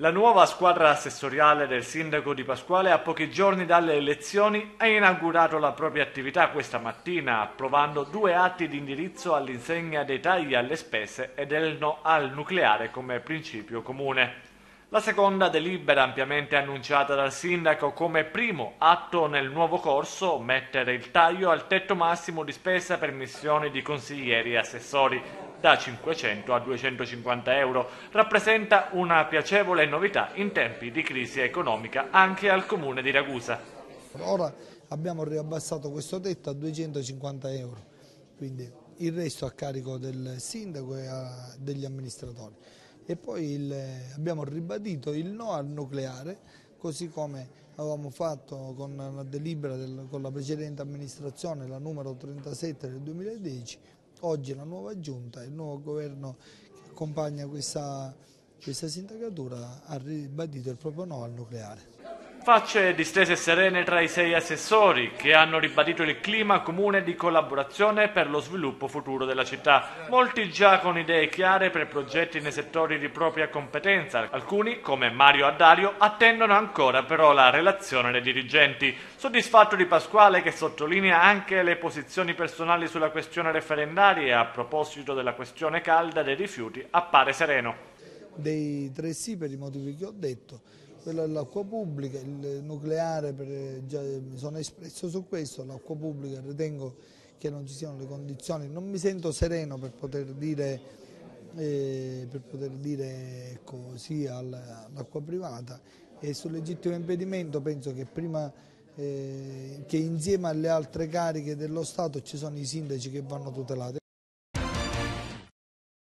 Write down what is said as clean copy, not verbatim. La nuova squadra assessoriale del sindaco Dipasquale, a pochi giorni dalle elezioni, ha inaugurato la propria attività questa mattina, approvando 2 atti di indirizzo all'insegna dei tagli alle spese e del no al nucleare come principio comune. La seconda delibera, ampiamente annunciata dal sindaco come primo atto nel nuovo corso, mettere il taglio al tetto massimo di spesa per missioni di consiglieri e assessori da 500 a 250 euro, rappresenta una piacevole novità in tempi di crisi economica anche al comune di Ragusa. Ora abbiamo riabbassato questo tetto a 250 euro, quindi il resto a carico del sindaco e degli amministratori. E poi abbiamo ribadito il no al nucleare, così come avevamo fatto con la delibera con la precedente amministrazione, la numero 37 del 2010, oggi la nuova giunta, il nuovo governo che accompagna questa sindacatura ha ribadito il proprio no al nucleare. Facce distese e serene tra i 6 assessori che hanno ribadito il clima comune di collaborazione per lo sviluppo futuro della città, molti già con idee chiare per progetti nei settori di propria competenza. Alcuni, come Mario Addario, attendono ancora però la relazione dei dirigenti. Soddisfatto Dipasquale, che sottolinea anche le posizioni personali sulla questione referendaria a proposito della questione calda dei rifiuti, appare sereno. Dei 3 sì per i motivi che ho detto, quello dell'acqua pubblica, il nucleare, già mi sono espresso su questo, l'acqua pubblica ritengo che non ci siano le condizioni, non mi sento sereno per poter dire, ecco, sì all'acqua privata, e sul legittimo impedimento penso che prima che insieme alle altre cariche dello Stato ci sono i sindaci che vanno tutelati.